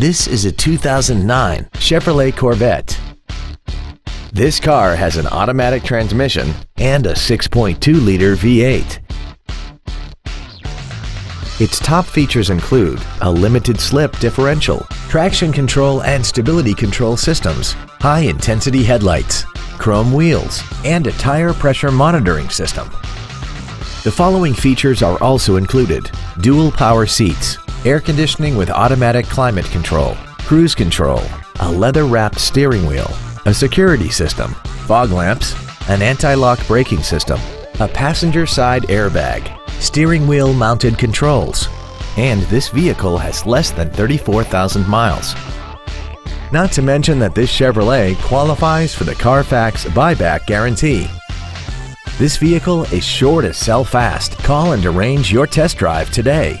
This is a 2009 Chevrolet Corvette. This car has an automatic transmission and a 6.2-liter V8. Its top features include a limited slip differential, traction control and stability control systems, high-intensity headlights, chrome wheels, and a tire pressure monitoring system. The following features are also included: dual power seats, air conditioning with automatic climate control, cruise control, a leather-wrapped steering wheel, a security system, fog lamps, an anti-lock braking system, a passenger side airbag, steering wheel mounted controls, and this vehicle has less than 34,000 miles. Not to mention that this Chevrolet qualifies for the Carfax buyback guarantee. This vehicle is sure to sell fast. Call and arrange your test drive today.